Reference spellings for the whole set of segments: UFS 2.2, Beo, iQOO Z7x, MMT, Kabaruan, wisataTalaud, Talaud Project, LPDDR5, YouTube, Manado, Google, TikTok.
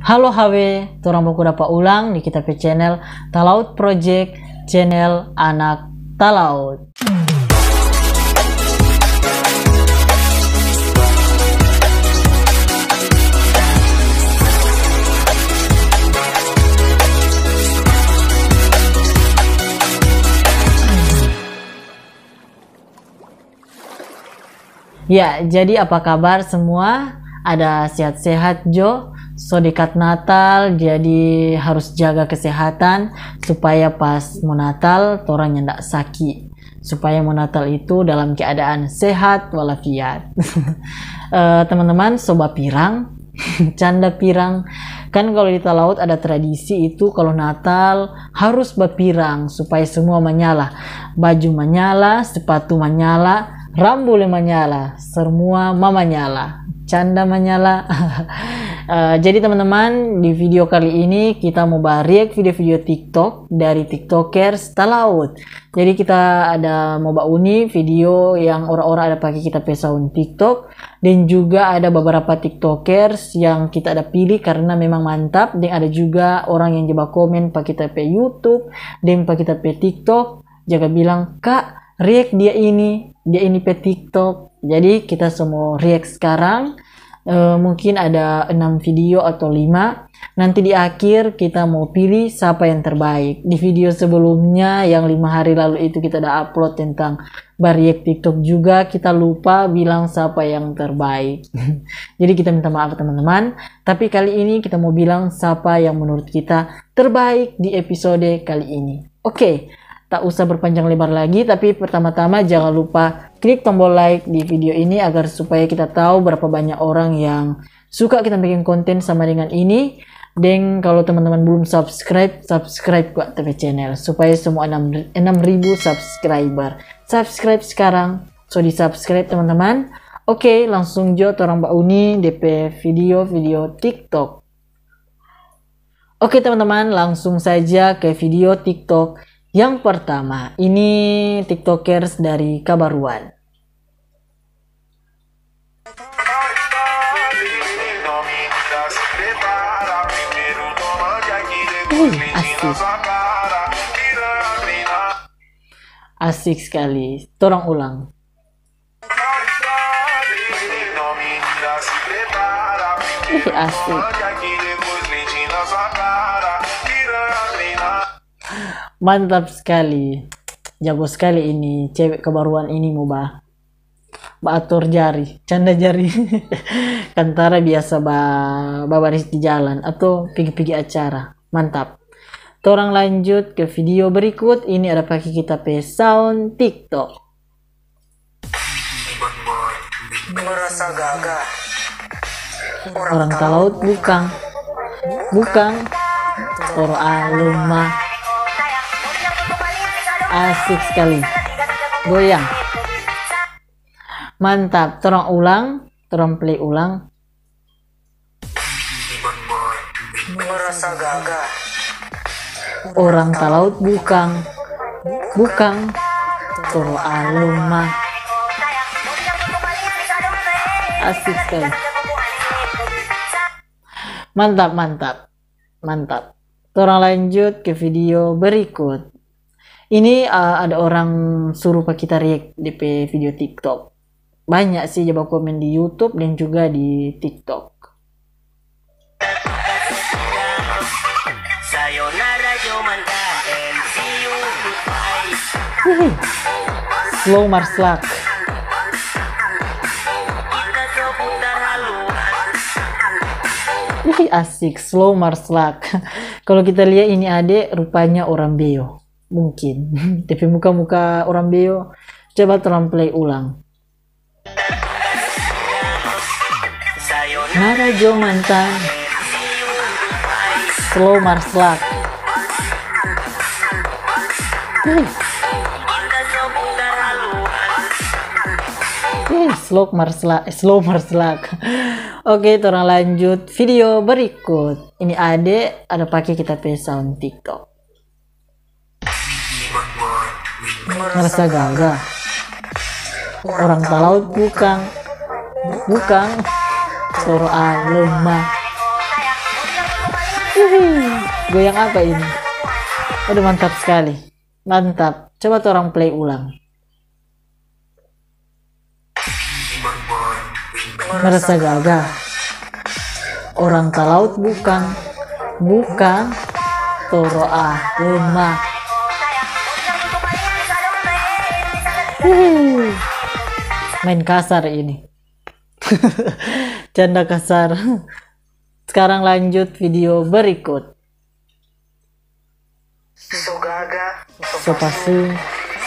Halo HW, turang baku dapat ulang di kita channel Talaud Project, channel anak Talaud. Ya, jadi apa kabar semua? Ada sehat-sehat Jo? So dekat Natal, jadi harus jaga kesehatan supaya pas mau Natal orangnya ndak sakit, supaya mau Natal itu dalam keadaan sehat walafiat. Teman-teman, soba pirang, canda pirang. Kan kalau di Talaud ada tradisi itu kalau Natal harus bapirang supaya semua menyala, baju menyala, sepatu menyala, rambut menyala, semua mama nyala, canda menyala. Jadi teman-teman, di video kali ini kita mau react video-video TikTok dari tiktokers Talaud. Jadi kita ada mau uni video yang orang-orang ada pakai kita pesaun TikTok, dan juga ada beberapa tiktokers yang kita ada pilih karena memang mantap, dan ada juga orang yang coba komen pakai kita pe YouTube dan pakai kita pe TikTok, jaga bilang, "Kak, react dia ini pe TikTok." Jadi kita semua react sekarang. Mungkin ada 6 video atau 5. Nanti di akhir kita mau pilih siapa yang terbaik. Di video sebelumnya yang 5 hari lalu itu kita udah upload tentang react TikTok juga, kita lupa bilang siapa yang terbaik. Jadi kita minta maaf teman-teman, tapi kali ini kita mau bilang siapa yang menurut kita terbaik di episode kali ini. Oke, tak usah berpanjang lebar lagi, tapi pertama-tama jangan lupa klik tombol like di video ini agar supaya kita tahu berapa banyak orang yang suka kita bikin konten sama dengan ini. Dan kalau teman-teman belum subscribe, subscribe ke TV channel supaya semua 6.000 subscriber. Subscribe sekarang. So di subscribe teman-teman. Oke, langsung jo torang Mbak Uni DP video-video TikTok. Oke teman-teman, langsung saja ke video TikTok. Yang pertama, ini tiktokers dari Kabaruan. Asik. Asik sekali. Torang ulang. Asik. Mantap sekali, jago sekali ini cewek Kabaruan ini mau atur jari, canda jari. Kantara biasa baris di jalan atau pergi-pergi acara. Mantap. Torang lanjut ke video berikut. Ini ada pakai kita pe sound TikTok. Merasa gagah. Orang Talaud bukan orang alumah. Asik sekali, goyang, mantap. Torang play ulang. Merasa gagah. Orang Talaud bukan toro alumah. Asik sekali, mantap. Torang lanjut ke video berikut. Ini ada orang suruh pak kita react DP video TikTok. Banyak sih coba komen di YouTube dan juga di TikTok. Slow marslak. Asik, slow marslak. Kalau kita lihat ini adek rupanya orang Beo. Mungkin, tapi muka-muka orang Beo. Coba torang play ulang. Marajo mantan. Slow marslak. Slow marslak. Oke, torang lanjut video berikut. Ini adek ada pakai kita play sound TikTok. Merasa gagah. Orang Talaud bukan toro alumah. Goyang apa ini? Udah mantap sekali. Mantap. Coba tuh orang play ulang. Merasa gagah. Orang Talaud bukan. Bukan. Toroah lemah. Main kasar ini. Canda kasar. Sekarang lanjut video berikut. So pasti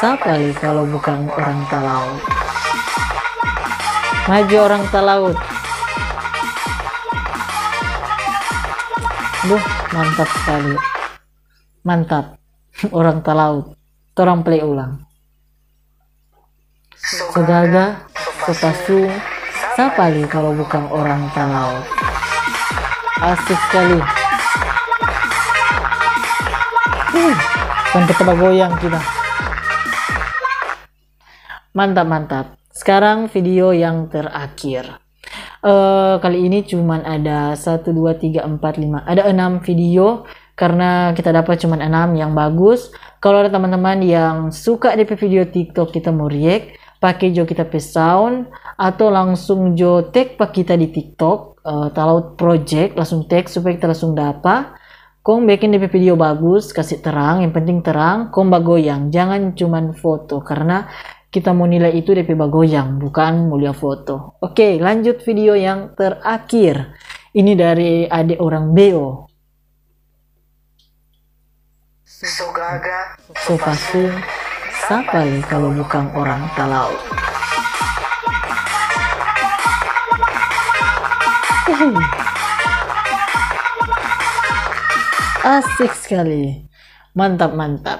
siapa nih kalau bukan orang Talaud? Maju orang Talaud. Duh, mantap sekali. Mantap. Orang Talaud. Torang play ulang. Segaga, sepasu, siapa nih kalau bukan orang Talaud? Asik sekali. Sampai tebak goyang kita. Mantap. Sekarang video yang terakhir. Kali ini cuman ada 1, 2, 3, 4, 5. Ada 6 video. Karena kita dapat cuman 6 yang bagus. Kalau ada teman-teman yang suka DP video TikTok kita mau react, pakai jo kita pay sound atau langsung jo tag pak kita di TikTok Talaud Project, langsung tag supaya kita langsung dapat. Kong bikin DP video bagus, kasih terang, yang penting terang, kong bagoyang, jangan cuman foto karena kita mau nilai itu DP bagoyang, bukan mulia foto. Oke, lanjut video yang terakhir. Ini dari adik orang Beo. So gaga, so pasu, siapa nih kalau bukan orang Talaud? Asik sekali. Mantap.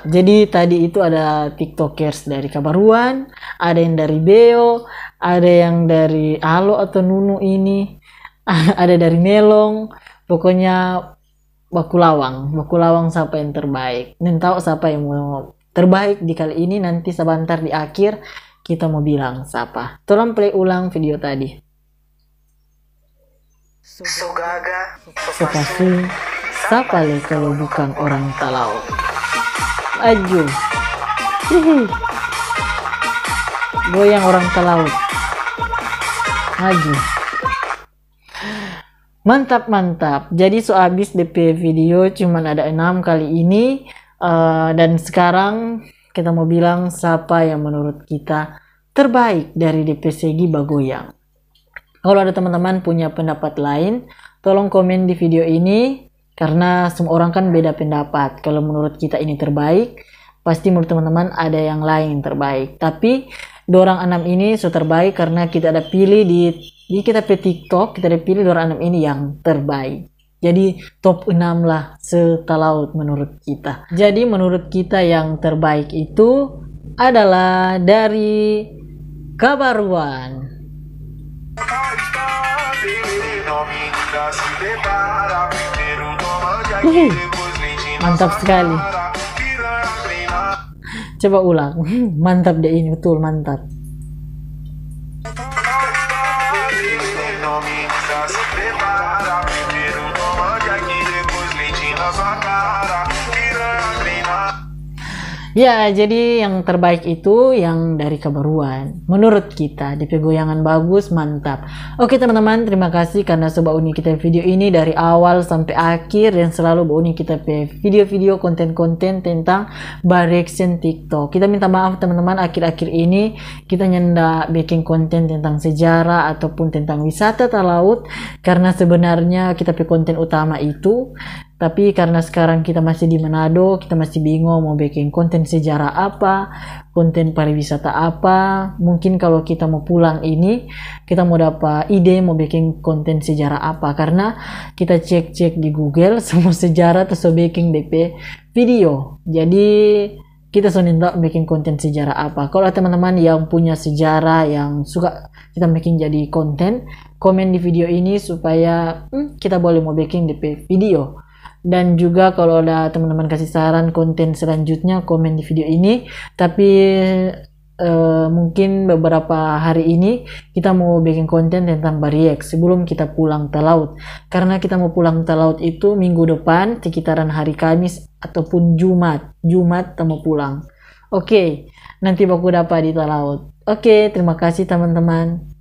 Jadi tadi itu ada tiktokers dari Kabaruan, ada yang dari Beo, ada yang dari Alo atau Nunu ini, ada dari Melong. Pokoknya bakulawang siapa yang terbaik. Nen tahu siapa yang mau terbaik di kali ini, nanti sebentar di akhir kita mau bilang siapa. Tolong play ulang video tadi. Sopasi. Siapa nih kalau bukan orang Talaud? Maju. Goyang orang Talaud. Maju. Mantap. Jadi so abis DP video cuman ada 6 kali ini. Dan sekarang kita mau bilang siapa yang menurut kita terbaik dari DP segi bagoyang. Kalau ada teman-teman punya pendapat lain, tolong komen di video ini. Karena semua orang kan beda pendapat. Kalau menurut kita ini terbaik, pasti menurut teman-teman ada yang lain terbaik. Tapi dorang 6 ini so terbaik karena kita ada pilih di kita pilih TikTok, kita ada pilih dorang 6 ini yang terbaik. Jadi top 6 lah se-Talaud menurut kita. Jadi menurut kita yang terbaik itu adalah dari Kabaruan. Mantap sekali. Coba ulang. Mantap deh ini, betul mantap. Ya, jadi yang terbaik itu yang dari Kabaruan. Menurut kita, DP goyangan bagus, mantap. Oke teman-teman, terima kasih karena sobat uni kita video ini dari awal sampai akhir. Dan selalu uni kita video-video, konten-konten tentang reaction TikTok. Kita minta maaf teman-teman, akhir-akhir ini kita nyendak bikin konten tentang sejarah ataupun tentang wisata Talaud. Karena sebenarnya kita konten utama itu. Tapi karena sekarang kita masih di Manado, kita masih bingung mau bikin konten sejarah apa, konten pariwisata apa. Mungkin kalau kita mau pulang ini, kita mau dapat ide mau bikin konten sejarah apa. Karena kita cek-cek di Google, semua sejarah terus bikin DP video. Jadi kita senang bikin konten sejarah apa. Kalau teman-teman yang punya sejarah yang suka kita bikin jadi konten, komen di video ini supaya kita boleh mau bikin DP video. Dan juga kalau ada teman-teman kasih saran konten selanjutnya, komen di video ini. Tapi mungkin beberapa hari ini kita mau bikin konten tentang bariak sebelum kita pulang Talaud, karena kita mau pulang Talaud itu minggu depan sekitaran hari Kamis ataupun Jumat kita mau pulang. Oke, nanti baku dapat di Talaud. Oke, terima kasih teman-teman.